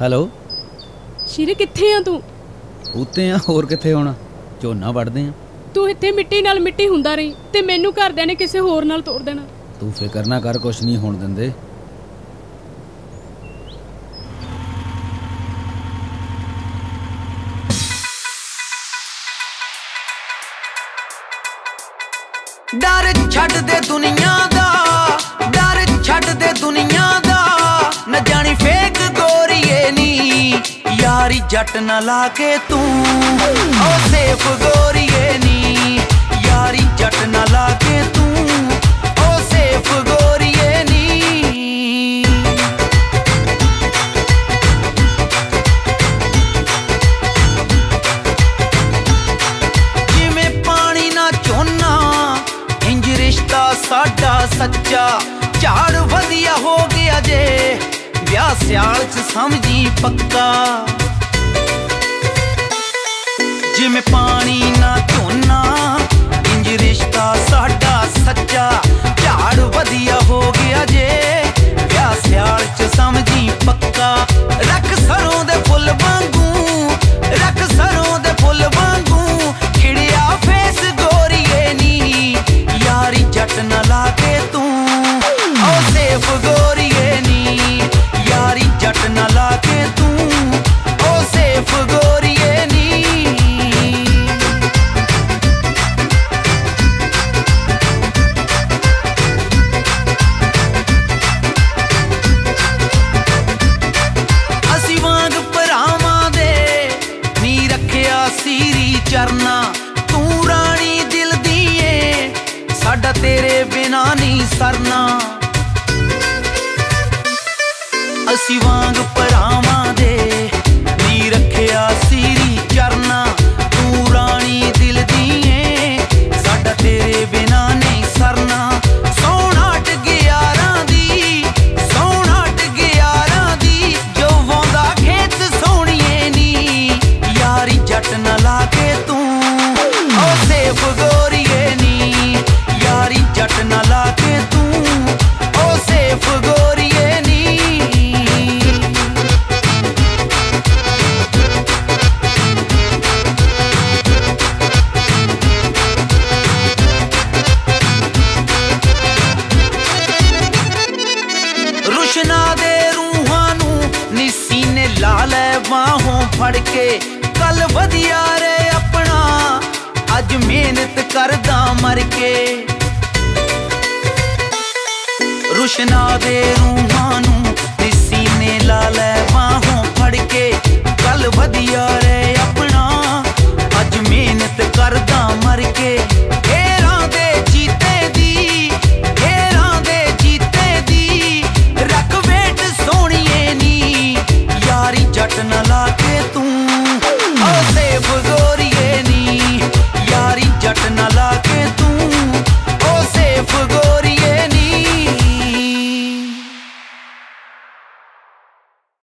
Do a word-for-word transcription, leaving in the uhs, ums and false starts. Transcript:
Hello ਸ਼ੀਰੇ ਕਿੱਥੇ ਆ ਤੂੰ? ਉੱਤੇ ਆ, ਹੋਰ ਕਿੱਥੇ ਹੋਣਾ, ਝੋਨਾ ਵੱਢਦੇ ਆ। ਤੂੰ ਇੱਥੇ ਮਿੱਟੀ ਨਾਲ ਮਿੱਟੀ ਹੁੰਦਾ ਰਹੀ ਤੇ ਮੈਨੂੰ ਘਰਦਿਆਂ ਨੇ ਕਿਸੇ ਹੋਰ ਨਾਲ ਤੋੜ ਦੇਣਾ। ਤੂੰ ਫਿਕਰ ਨਾ ਕਰ, ਕੁਛ ਨਹੀਂ ਹੋਣ ਦਿੰਦੇ। डर छड़ दे दुनिया दा, डर छड़ दे दुनिया दा, न जानी फेक गोरिये नी यारी जट ना ला के तू ओ सेफ गोरिये नी यारी जट ना ला के तू ओ सेफ गोरिये नी। जिवें पानी ना झोना रिश्ता साडा सच्चा, झाड़ वधिया हो गया जे ब्याह स्याल च समझी पक्का। जिमें पानी ना झोना इंज रिश्ता साडा सच्चा, झाड़ वधिया हो गया जे ब्याह स्याल च समझी पक्का। रख सरों दे फुल वांगू, रख सरों दे फुल वांगू खिड़िया फेस गोरिये नी यारी जट ना ला के तू ओ सेफ गोरिये नी यारी जट ना ला के तू ओ सेफ गोरिये नी। असी वांग भरावां दे नी रखिया सीरी चरना, तू राणी दिल दीए साडा तेरे बिना नहीं सरना। असी वांग भरावां दे नी रखिया सीरी चरना, तू राणी दिल दीए साडा तेरे बिना नहीं सरना। सोहना टग यारां दी, सोहना टग यारां दी जो वोंदा खेत सोहणिए नी यारी जट ना ला के तू ओ सेफ गोरिये नी यारी जट ना ला के तू ओ सेफ गोरिये नी। रुशना दे रूहां नू नी सीने ला लै बाहों फड़ के, कल वधिया रे अपना अज मेहनत करदा मर के। रुशना दे रूहां नू सीने ला लै बाहों फड़ के, कल वधिया रे